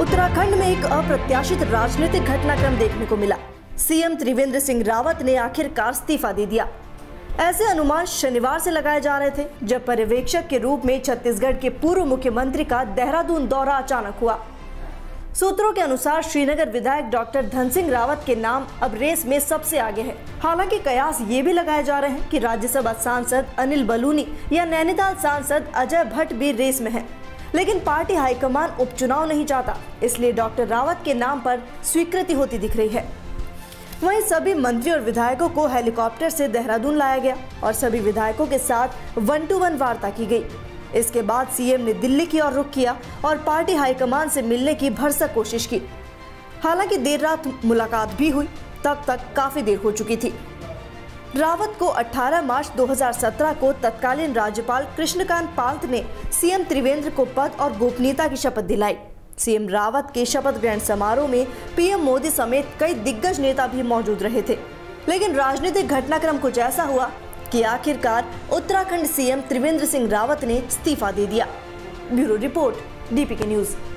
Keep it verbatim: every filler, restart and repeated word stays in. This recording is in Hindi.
उत्तराखंड में एक अप्रत्याशित राजनीतिक घटनाक्रम देखने को मिला। सीएम त्रिवेंद्र सिंह रावत ने आखिरकार इस्तीफा दे दिया। ऐसे अनुमान शनिवार से लगाए जा रहे थे, जब पर्यवेक्षक के रूप में छत्तीसगढ़ के पूर्व मुख्यमंत्री का देहरादून दौरा अचानक हुआ। सूत्रों के अनुसार श्रीनगर विधायक डॉक्टर धन सिंह रावत के नाम अब रेस में सबसे आगे है। हालांकि कयास ये भी लगाए जा रहे हैं कि राज्यसभा सांसद अनिल बलूनी या नैनीताल सांसद अजय भट्ट भी रेस में हैं। लेकिन पार्टी हाईकमान उपचुनाव नहीं चाहता, इसलिए डॉक्टर रावत के नाम पर स्वीकृति होती दिख रही है। वहीं सभी मंत्री और विधायकों को हेलीकॉप्टर से देहरादून लाया गया और सभी विधायकों के साथ वन टू वन वार्ता की गई। इसके बाद सीएम ने दिल्ली की ओर रुख किया और पार्टी हाईकमान से मिलने की भरसक कोशिश की। हालांकि देर रात मुलाकात भी हुई, तब तक काफी देर हो चुकी थी। रावत को अठारह मार्च दो हज़ार सत्रह को तत्कालीन राज्यपाल कृष्णकांत पाल्त ने सीएम त्रिवेंद्र को पद और गोपनीयता की शपथ दिलाई। सीएम रावत के शपथ ग्रहण समारोह में पीएम मोदी समेत कई दिग्गज नेता भी मौजूद रहे थे। लेकिन राजनीतिक घटनाक्रम कुछ ऐसा हुआ कि आखिरकार उत्तराखंड सीएम त्रिवेंद्र सिंह रावत ने इस्तीफा दे दिया। Bureau report, DPK news.